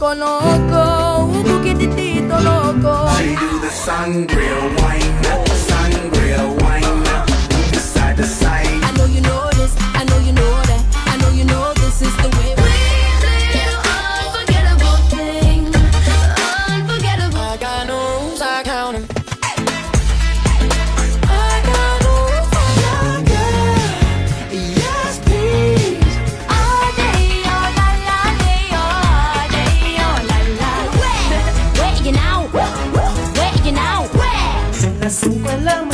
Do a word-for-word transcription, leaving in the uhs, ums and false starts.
loco, loco, un poquitito loco. She do the sangria wine, not the sangria wine, move the side to side. I know you know this, I know you know that, I know you know this is the way. Please, little unforgettable thing, unforgettable. I got no rules, I count 'em. I got no rules for your girl, yes please. All day, all la la day, all day, all la la. Where, where you now? Where you now? Where?